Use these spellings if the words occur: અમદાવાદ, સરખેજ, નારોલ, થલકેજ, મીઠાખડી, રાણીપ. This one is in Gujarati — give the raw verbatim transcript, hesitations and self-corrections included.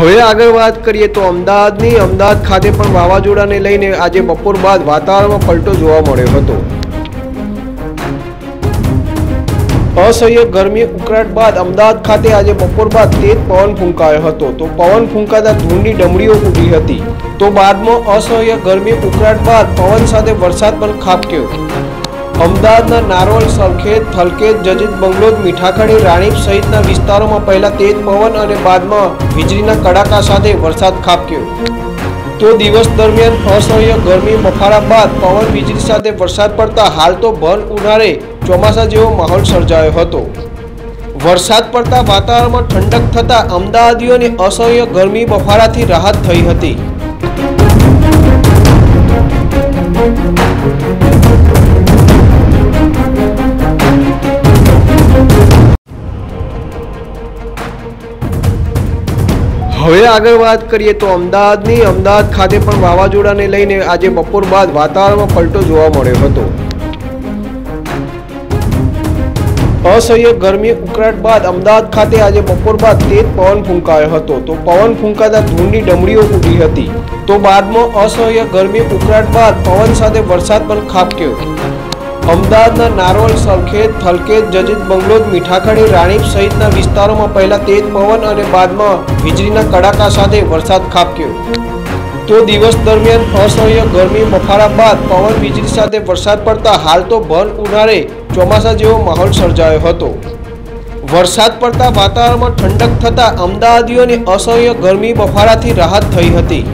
હવે આગળ વાત કરીએ તો અમદાવાદની અમદાવાદ ખાતે પણ વાવાઝોડાને લઈને આજે બપોર બાદ વાતાવરણમાં પલટો જોવા મળ્યો હતો। અસહ્ય ગરમી ઉકળાટ બાદ અમદાવાદ ખાતે આજે બપોર બાદ તેજ પવન ફૂંકાયો હતો, તો પવન ફૂંકાતા ધૂળની ડમરીઓ ઉડી હતી, તો બાદમાં અસહ્ય ગરમી ઉકળાટ બાદ પવન સાથે વરસાદ પણ ખાબક્યો। અમદાવાદના નારોલ, સરખેજ, થલકેજ, જજીત બંગલોજ, મીઠાખડી, રાણીપ સહિતના વિસ્તારોમાં પહેલા તેજ પવન અને બાદમાં વીજળીના કડાકા સાથે વરસાદ ખાબક્યો। તો દિવસ દરમિયાન અસહ્ય ગરમી બફારા બાદ પવન વીજળી સાથે વરસાદ પડતા હાલ તો ભર ઉનાળે ચોમાસા જેવો માહોલ સર્જાયો હતો। વરસાદ પડતા વાતાવરણમાં ઠંડક થતાં અમદાવાદીઓને અસહ્ય ગરમી બફારાથી રાહત થઈ હતી। હવે આગળ વાત કરીએ તો અમદાવાદની અમદાવાદ ખાતે પણ વાવાઝોડાને લઈને આજે બપોર બાદ વાતાવરણમાં પલટો જોવા મળ્યો હતો। અસહ્ય ગરમી ઉકળાટ બાદ અમદાવાદ ખાતે આજે બપોર બાદ તેજ પવન ફૂંકાયો હતો, તો પવન ફૂંકાતા ધૂળની ડમરીઓ ઉડી હતી, તો બાદમાં અસહ્ય ગરમી ઉકળાટ બાદ પવન સાથે વરસાદ પણ ખાબક્યો। અમદાવાદના નારોલ, સરખેજ, થલકેજ, જજીત બંગલોજ, મીઠાખડી, રાણીપ સહિતના વિસ્તારોમાં પહેલા તેજ પવન અને બાદમાં વીજળીના કડાકા સાથે વરસાદ ખાબક્યો। તો દિવસ દરમિયાન અસહ્ય ગરમી બફારા બાદ પવન વીજળી સાથે વરસાદ પડતા હાલ તો ભર ઉનાળે ચોમાસા જેવો માહોલ સર્જાયો હતો। વરસાદ પડતા વાતાવરણમાં ઠંડક થતાં અમદાવાદીઓને અસહ્ય ગરમી બફારાથી રાહત થઈ હતી।